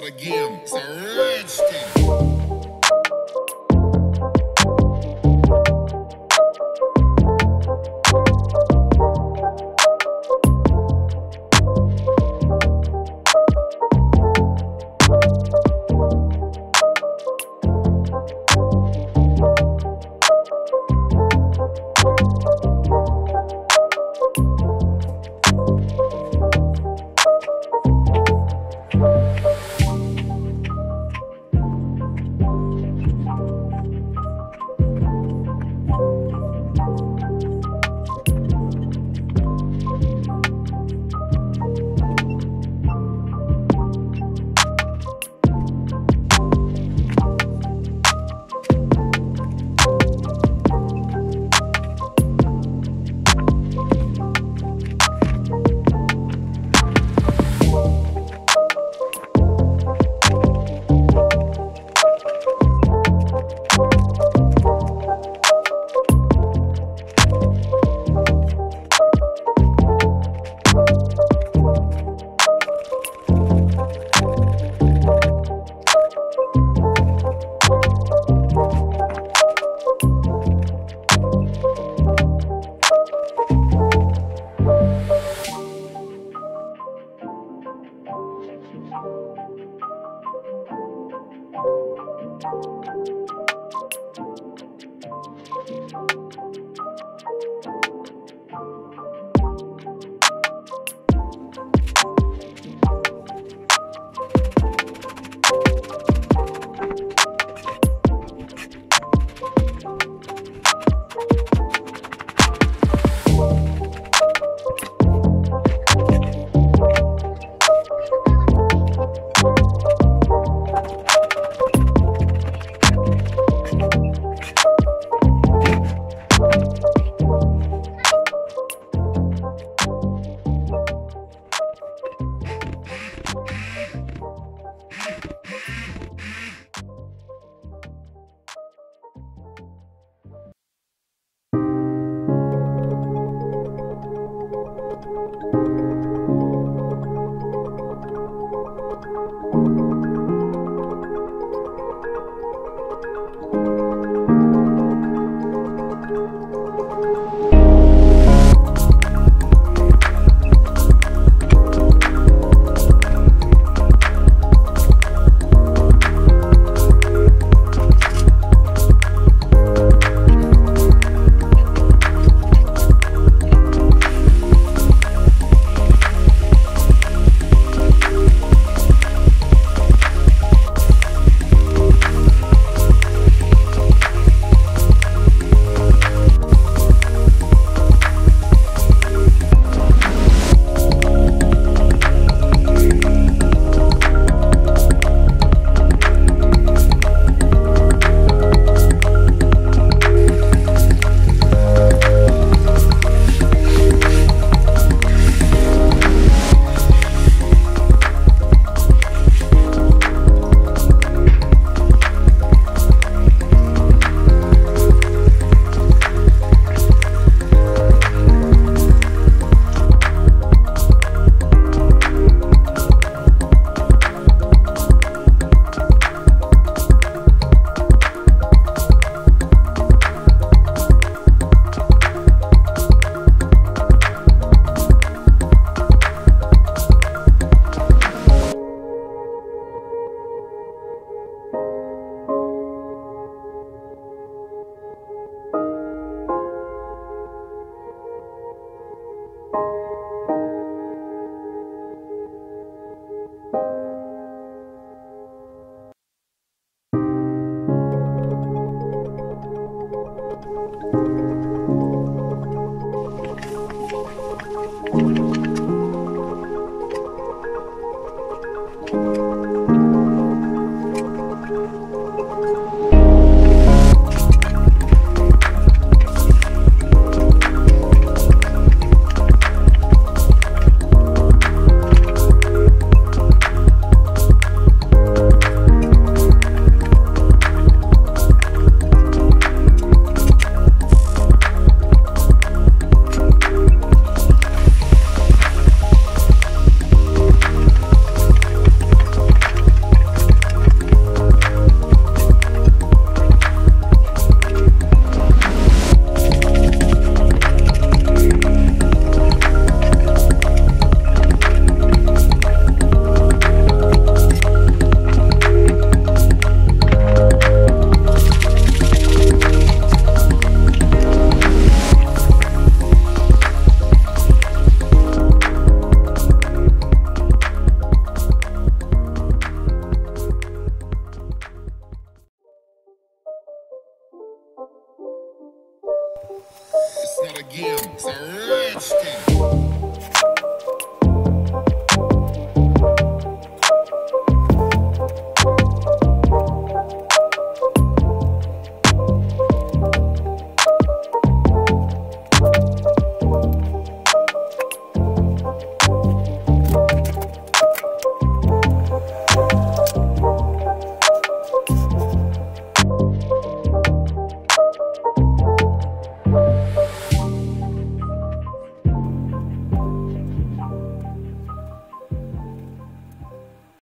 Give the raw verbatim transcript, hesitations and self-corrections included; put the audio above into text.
not a game, it's a rage thing. Thank you.